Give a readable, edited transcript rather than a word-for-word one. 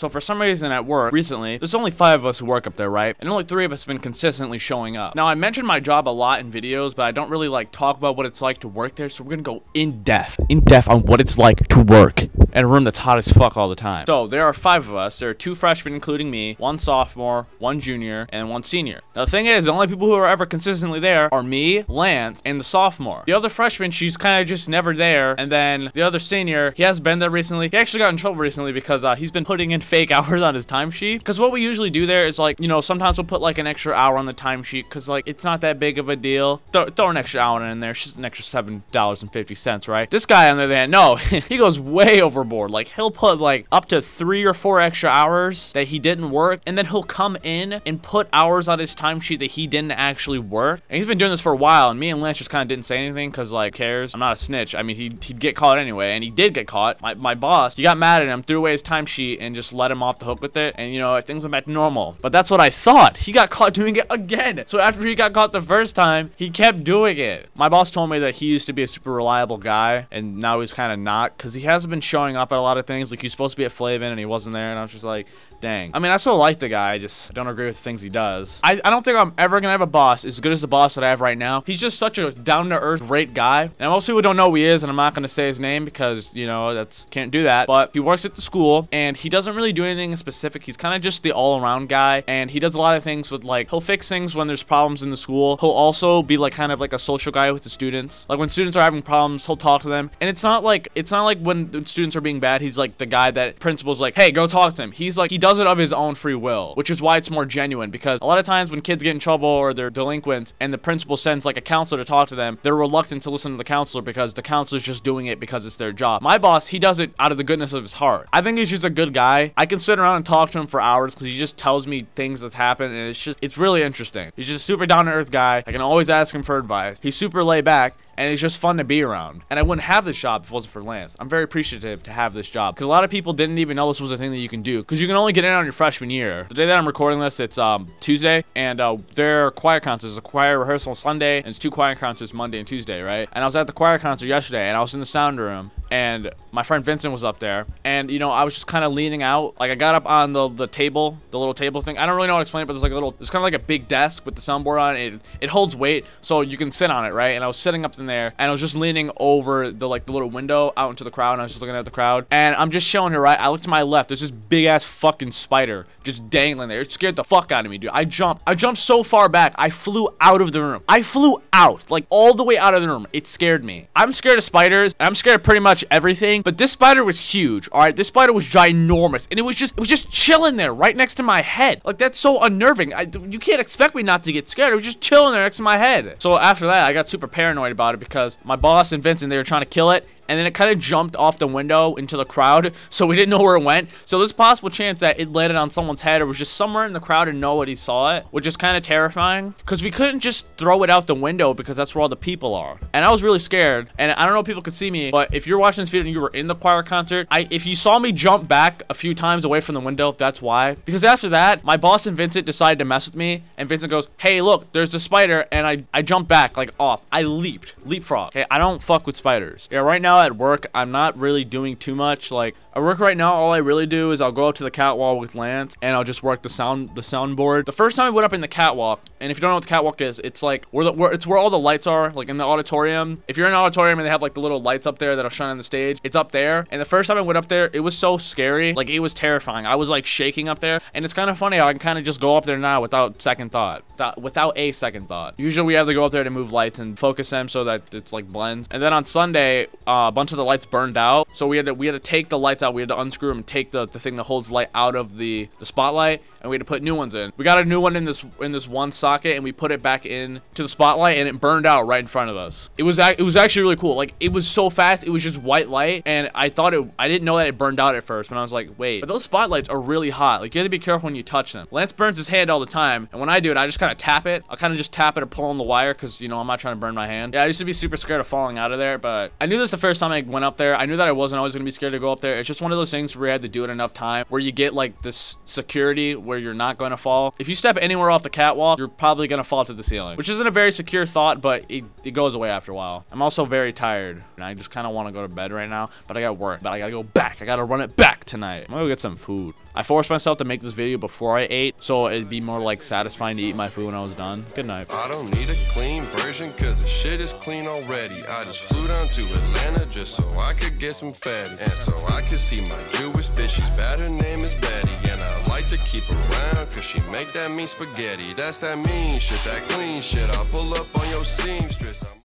So for some reason at work recently, there's only 5 of us who work up there, right? And only 3 of us have been consistently showing up. Now I mentioned my job a lot in videos, but I don't really like talk about what it's like to work there. So we're gonna go in depth on what it's like to work in a room that's hot as fuck all the time. So there are 5 of us. There are 2 freshmen, including me, 1 sophomore, 1 junior, and 1 senior. Now the thing is, the only people who are ever consistently there are me, Lance, and the sophomore. The other freshman, she's kind of just never there. And then the other senior, he has been there recently. He actually got in trouble recently because he's been putting in fake hours on his timesheet, because what we usually do there is, like, you know, sometimes we'll put like an extra hour on the timesheet because, like, it's not that big of a deal. Throw an extra hour in there. It's just an extra $7.50, right? This guy on the other hand, no, he goes way overboard. Like, he'll put like up to 3 or 4 extra hours that he didn't work, and then he'll come in and put hours on his timesheet that he didn't actually work. And he's been doing this for a while, and me and Lance just kind of didn't say anything because, like, who cares? I'm not a snitch. I mean, he'd get caught anyway, and he did get caught. My boss, he got mad at him, threw away his timesheet, and just let him off the hook with it, and, you know, things went back to normal. But that's what I thought. He got caught doing it again. So after he got caught the first time, he kept doing it. My boss told me that he used to be a super reliable guy, and now he's kind of not, because he hasn't been showing up at a lot of things. Like, he's supposed to be at Flavin, and he wasn't there, and I was just like, dang. I mean, I still like the guy. I just don't agree with the things he does. I don't think I'm ever gonna have a boss as good as the boss that I have right now. He's just such a down-to-earth great guy, and most people don't know who he is, and I'm not gonna say his name because, you know, that's, can't do that. But he works at the school, and he doesn't really do anything specific. He's kind of just the all-around guy, and he does a lot of things with, like, he'll fix things when there's problems in the school. He'll also be, like, kind of like a social guy with the students. Like, when students are having problems, he'll talk to them, and it's not like when students are being bad, he's like the guy that principal's like, hey, go talk to him. He's like, he does it of his own free will, which is why it's more genuine, because a lot of times when kids get in trouble or they're delinquent and the principal sends, like, a counselor to talk to them, they're reluctant to listen to the counselor because the counselor's just doing it because it's their job. My boss, he does it out of the goodness of his heart. I think he's just a good guy. I can sit around and talk to him for hours because he just tells me things that's happened, and it's really interesting. He's just a super down-to-earth guy. I can always ask him for advice. He's super laid back, and it's just fun to be around. And I wouldn't have this job if it wasn't for Lance. I'm very appreciative to have this job, because a lot of people didn't even know this was a thing that you can do, because you can only get in on your freshman year. The day that I'm recording this, it's Tuesday, and there are choir concerts. There's a choir rehearsal Sunday, and it's 2 choir concerts Monday and Tuesday, right? And I was at the choir concert yesterday, and I was in the sound room, and my friend Vincent was up there, and, you know, I was just kind of leaning out. Like, I got up on the table, the little table thing. I don't really know how to explain it, but there's like it's kind of like a big desk with the soundboard on it. It holds weight, so you can sit on it, right? And I was sitting up in there, and I was just leaning over the little window out into the crowd, and I was just looking at the crowd, and I'm just showing her, right? I look to my left, there's this big ass fucking spider just dangling there. It scared the fuck out of me, dude. I jumped so far back, I flew out of the room. I flew out, like, all the way out of the room. It scared me. I'm scared of spiders, and I'm scared of pretty much everything, but this spider was huge. All right, this spider was ginormous, and it was just chilling there right next to my head. Like, that's so unnerving. You can't expect me not to get scared. It was just chilling there next to my head. So after that, I got super paranoid about it, because my boss and Vincent, they were trying to kill it, and then it kind of jumped off the window into the crowd, so we didn't know where it went. So there's a possible chance that it landed on someone's head or was just somewhere in the crowd and nobody saw it, which is kind of terrifying, because we couldn't just throw it out the window because that's where all the people are. And I was really scared, and I don't know if people could see me, but if you're watching this video and you were in the choir concert, if you saw me jump back a few times away from the window, that's why. Because after that, my boss and Vincent decided to mess with me, and Vincent goes, hey, look, there's the spider, and I jumped back, like, off. I leaped. Leapfrog. Okay, I don't fuck with spiders. Yeah, right now at work, I'm not really doing too much. Like, at work right now, all I really do is I'll go up to the catwalk with Lance, and I'll just work the soundboard. The first time I went up in the catwalk, and if you don't know what the catwalk is, it's like it's where all the lights are, like in the auditorium. If you're in an auditorium and they have like the little lights up there that'll shine on the stage, it's up there. And the first time I went up there, it was so scary, like it was terrifying. I was like shaking up there, and it's kind of funny how I can kind of just go up there now without second thought, without a second thought. Usually we have to go up there to move lights and focus them so that it's like blends. And then on Sunday, a bunch of the lights burned out, so we had to take the lights out. We had to unscrew them and take the thing that holds light out of the spotlight, and we had to put new ones in. We got a new one in this one socket, and we put it back in to the spotlight, and it burned out right in front of us. It was actually really cool. Like, it was so fast. It was just white light, and I didn't know that it burned out at first, but I was like, wait, but those spotlights are really hot. Like, you have to be careful when you touch them. Lance burns his hand all the time, and when I do it, I just kind of tap it. I kind of just tap it or pull on the wire, because, you know, I'm not trying to burn my hand. Yeah, I used to be super scared of falling out of there, but I knew this the first time I went up there. I knew that I wasn't always gonna be scared to go up there. It's just one of those things where you had to do it enough time where you get like this security where you're not going to fall. If you step anywhere off the catwalk, you're probably going to fall to the ceiling, which isn't a very secure thought, but it goes away after a while. I'm also very tired, and I just kind of want to go to bed right now, but I got work, but I got to go back. I got to run it back tonight. I'm going to go get some food. I forced myself to make this video before I ate, so it'd be more like satisfying to eat my food when I was done. Good night. I don't need a clean version cause the shit is clean already. I just flew down to Atlanta just so I could get some fatty, and so I could see my Jewish bitch. She's bad, her name is Betty, and I like to keep around cause she make that mean spaghetti. That's that mean shit, that clean shit. I'll pull up on your seamstress.